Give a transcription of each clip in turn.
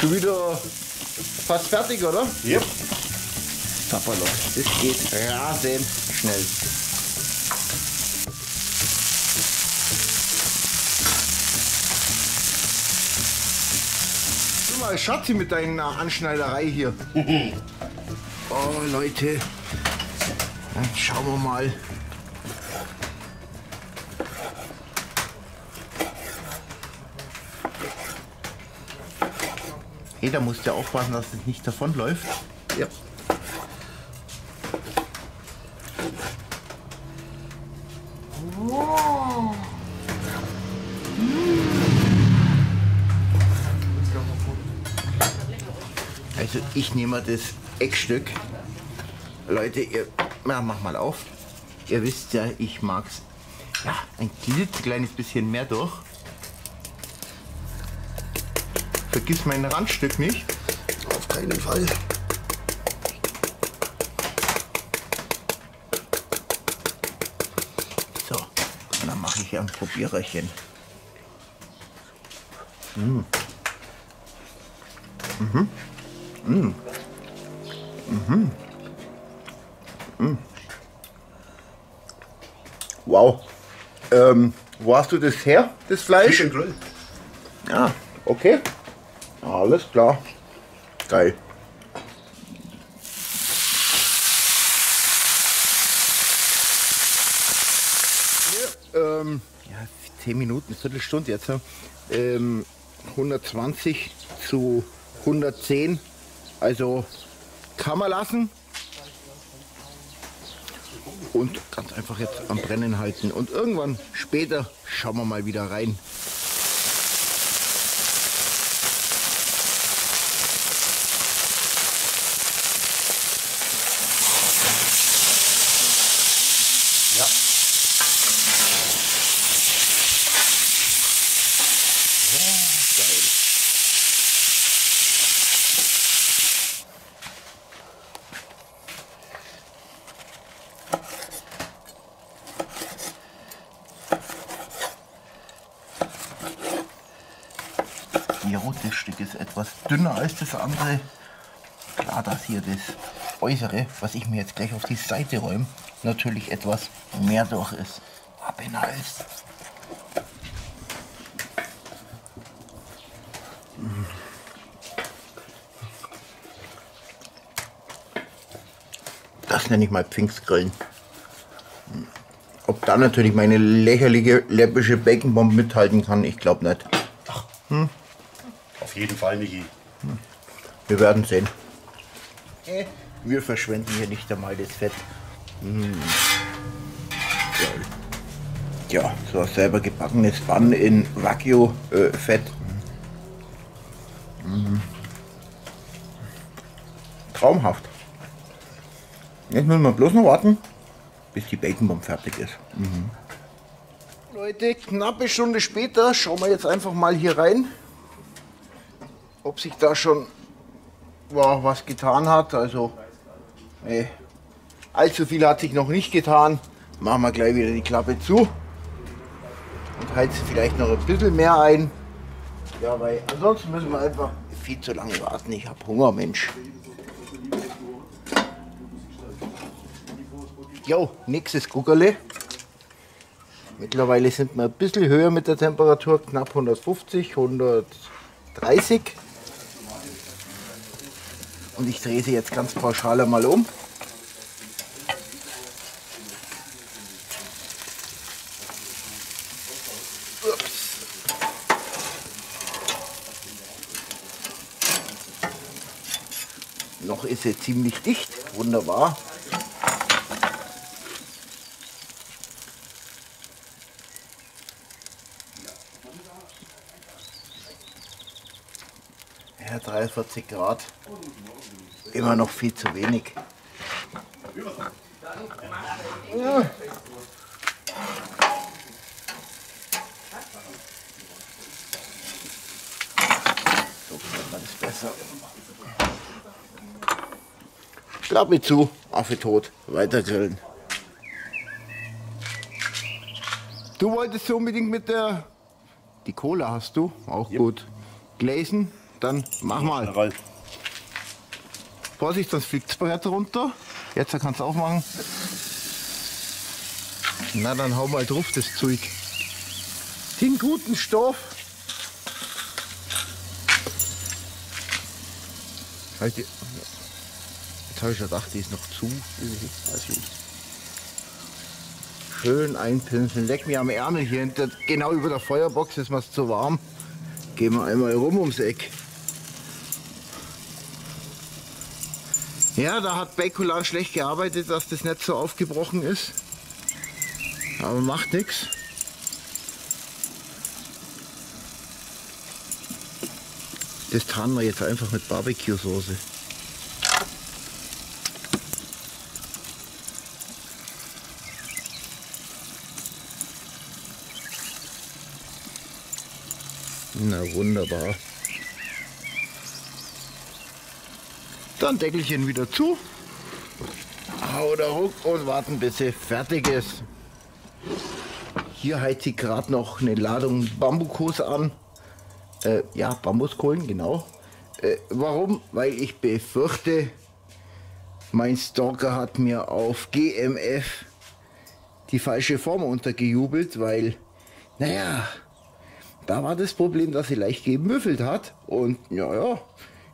Schon wieder fast fertig, oder? Yep. Zapperlo, das geht rasend schnell. Du mal Schatzi mit deiner Anschneiderei hier. Oh Leute, dann schauen wir mal. Jeder muss ja aufpassen, dass es nicht davonläuft. Ja. Wow. Also ich nehme das Eckstück. Leute, mach mal auf. Ihr wisst ja, ich mag es ja, ein klitzekleines bisschen mehr durch. Vergiss mein Randstück nicht. Auf keinen Fall. So, und dann mache ich ein Probiererchen. Mm. Mhm. Mm. Mhm. Mm. Wow. Wo hast du das her, das Fleisch? Im Grill. Ja, okay. Alles klar. Geil. Ja, 10 Minuten, Viertelstunde jetzt. 120 zu 110. Also kann man lassen. Und ganz einfach jetzt am Brennen halten. Und irgendwann später schauen wir mal wieder rein. Das Stück ist etwas dünner als das andere. Klar, dass hier das Äußere, was ich mir jetzt gleich auf die Seite räume, natürlich etwas mehr durch ist. Aber nice. Das nenne ich mal Pfingstgrillen. Ob da natürlich meine lächerliche läppische Baconbombe mithalten kann, ich glaube nicht. Hm? Auf jeden Fall, Michi. Wir werden sehen. Wir verschwenden hier nicht einmal das Fett. Mmh. Ja, so ein selber gebackenes Bann in Wagyu-Fett. Mmh. Traumhaft. Jetzt müssen wir bloß noch warten, bis die Baconbombe fertig ist. Mmh. Leute, knappe Stunde später schauen wir jetzt einfach mal hier rein, ob sich da schon was getan hat. Also allzu viel hat sich noch nicht getan. Machen wir gleich wieder die Klappe zu und heizen vielleicht noch ein bisschen mehr ein. Ja, weil ansonsten müssen wir einfach viel zu lange warten. Ich habe Hunger, Mensch. Jo, nächstes Guckerle. Mittlerweile sind wir ein bisschen höher mit der Temperatur, knapp 150, 130. Und ich drehe sie jetzt ganz pauschal einmal um. Ups. Noch ist sie ziemlich dicht, wunderbar. Ja, 43 Grad. Immer noch viel zu wenig. Ja. So kann man es besser. Klappe zu, Affe tot, weiter grillen. Du wolltest unbedingt mit der... Die Cola hast du, auch gut. Gläsen. Dann mach mal. Vorsicht, sonst fliegt das Brett runter. Jetzt kannst du aufmachen. Na, dann hau mal drauf, das Zeug. Den guten Stoff. Jetzt habe ich gedacht, die ist noch zu. Schön einpinseln. Leck mir am Ärmel hier hinter. Genau über der Feuerbox ist mir zu warm. Gehen wir einmal rum ums Eck. Ja, da hat Bakulan schlecht gearbeitet, dass das nicht so aufgebrochen ist. Aber macht nichts. Das tarnen wir jetzt einfach mit Barbecue-Soße. Na wunderbar. Dann Deckelchen wieder zu. Hau da ruck und warten, bis sie fertig ist. Hier heize ich gerade noch eine Ladung Bambukos an. Ja, Bambuskohlen, genau. Warum? Weil ich befürchte, mein Stalker hat mir auf GMF die falsche Form untergejubelt, weil, naja, da war das Problem, dass sie leicht gemüffelt hat und, ja,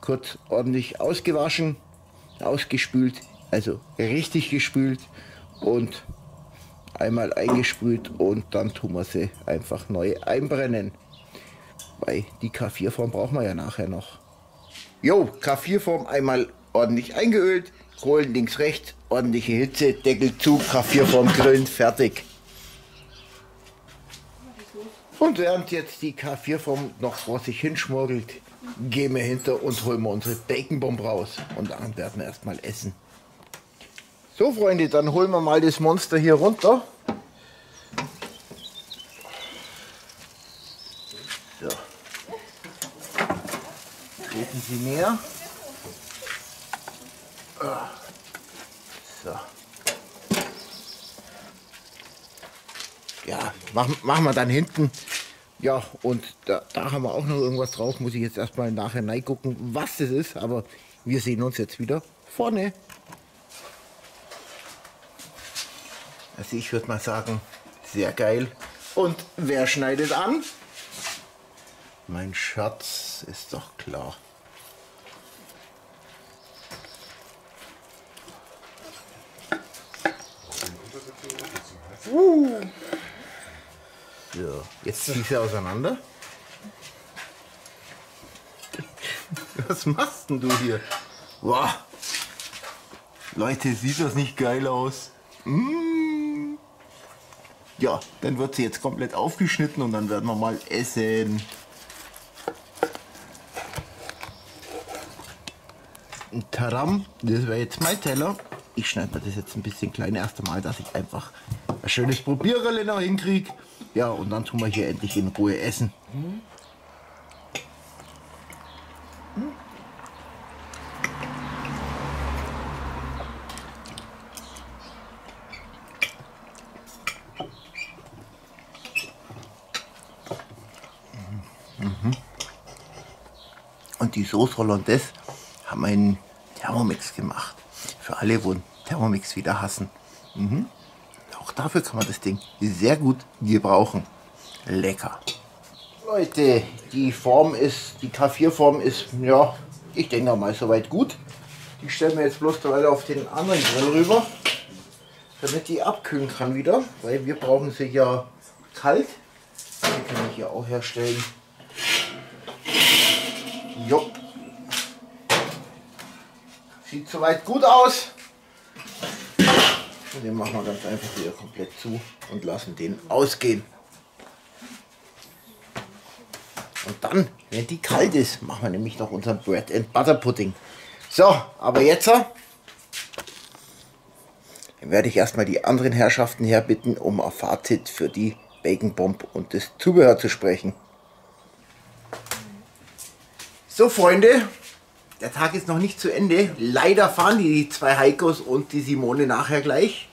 kurz ordentlich ausgewaschen, ausgespült, also richtig gespült und einmal eingesprüht und dann tun wir sie einfach neu einbrennen. Weil die K4-Form brauchen wir ja nachher noch. Jo, K4-Form einmal ordentlich eingeölt, Kohlen links, rechts, ordentliche Hitze, Deckel zu, K4-Form grün, fertig. Und während jetzt die K4-Form noch vor sich hinschmorgelt, gehen wir hinter und holen wir unsere Baconbombe raus. Und dann werden wir erstmal essen. So Freunde, dann holen wir mal das Monster hier runter. So. Treten Sie näher. So. Ja, machen wir dann hinten. Ja, und da haben wir auch noch irgendwas drauf. Muss ich jetzt erstmal nachher reingucken, was das ist. Aber wir sehen uns jetzt wieder vorne. Also ich würde mal sagen, sehr geil. Und wer schneidet an? Mein Schatz, ist doch klar. So, jetzt zieh sie auseinander. Was machst denn du hier? Wow. Leute, sieht das nicht geil aus? Ja, dann wird sie jetzt komplett aufgeschnitten und dann werden wir mal essen. Taram, das wäre jetzt mein Teller. Ich schneide mir das jetzt ein bisschen kleiner. Erst einmal, dass ich einfach ein schönes Probiererle noch hinkriege. Ja, und dann tun wir hier endlich in Ruhe essen. Und die Sauce Hollandaise haben wir einen Thermomix gemacht. Für alle, die Thermomix wieder hassen. Auch dafür kann man das Ding sehr gut gebrauchen. Lecker. Leute, die Form ist, die K4-Form ist, ja, ich denke mal soweit gut. Die stellen wir jetzt bloß derweil auf den anderen Grill rüber, damit die abkühlen kann wieder, weil wir brauchen sie ja kalt. Die kann ich hier auch herstellen. Jo. Sieht soweit gut aus. Und den machen wir ganz einfach wieder komplett zu und lassen den ausgehen. Und dann, wenn die kalt ist, machen wir nämlich noch unseren Bread and Butter Pudding. So, aber jetzt werde ich erstmal die anderen Herrschaften herbitten, um ein Fazit für die Baconbombe und das Zubehör zu sprechen. So Freunde, der Tag ist noch nicht zu Ende. Leider fahren die zwei Heikos und die Simone nachher gleich.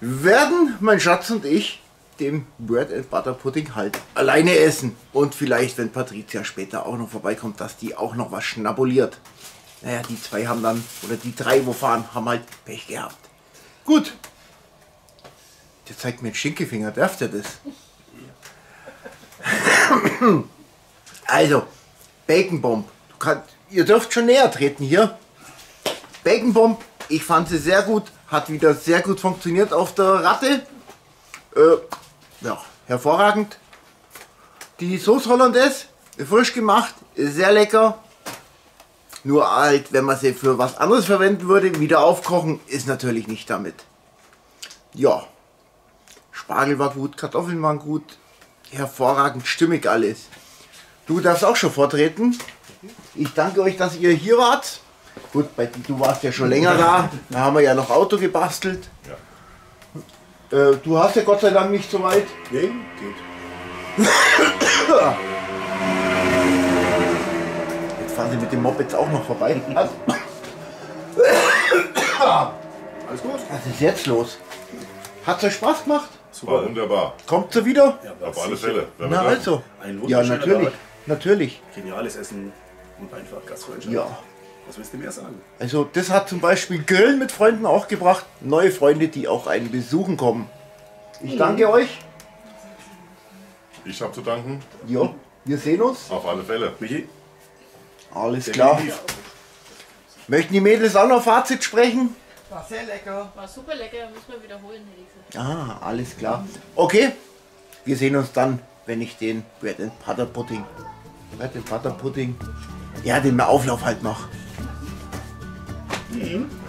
Werden mein Schatz und ich dem Bread and Butter Pudding halt alleine essen. Und vielleicht, wenn Patricia später auch noch vorbeikommt, dass die auch noch was schnabuliert. Naja, die zwei haben dann, oder die drei, wo fahren, haben halt Pech gehabt. Gut. Der zeigt mir den Schinkefinger, darf der das? Also, Bacon Bomb. Ihr dürft schon näher treten hier. Bacon Bomb, ich fand sie sehr gut. Hat wieder sehr gut funktioniert auf der Ratte. Ja, hervorragend. Die Sauce Hollandaise, frisch gemacht, sehr lecker. Nur halt, wenn man sie für was anderes verwenden würde, wieder aufkochen, ist natürlich nicht damit. Ja, Spargel war gut, Kartoffeln waren gut, hervorragend stimmig alles. Du darfst auch schon vortreten. Ich danke euch, dass ihr hier wart. Gut, du warst ja schon länger da, da haben wir ja noch Auto gebastelt. Ja. Du hast ja Gott sei Dank nicht so weit. Nee, geht. Jetzt fahren sie mit dem Moped auch noch vorbei. Also. Alles gut. Was ist jetzt los? Hat es euch Spaß gemacht? Super, wunderbar. Kommt sie wieder? Ja, auf alle Fälle. Na also. Ja, natürlich. Natürlich. Geniales Essen und einfach Gastfreundschaft. Ja. Was willst du mir sagen? Also das hat zum Beispiel Grillen mit Freunden auch gebracht. Neue Freunde, die auch einen besuchen kommen. Ich danke euch. Ich habe zu danken. Ja, wir sehen uns. Auf alle Fälle. Michi? Alles klar. Möchten die Mädels auch noch Fazit sprechen? War sehr lecker. War super lecker, müssen wir wiederholen, hätte ich gesagt. Ah, alles klar. Okay, wir sehen uns dann, wenn ich den Bread and Butter Pudding. Bread and Butter Pudding. Ja, den Auflauf halt noch. Mm-hmm.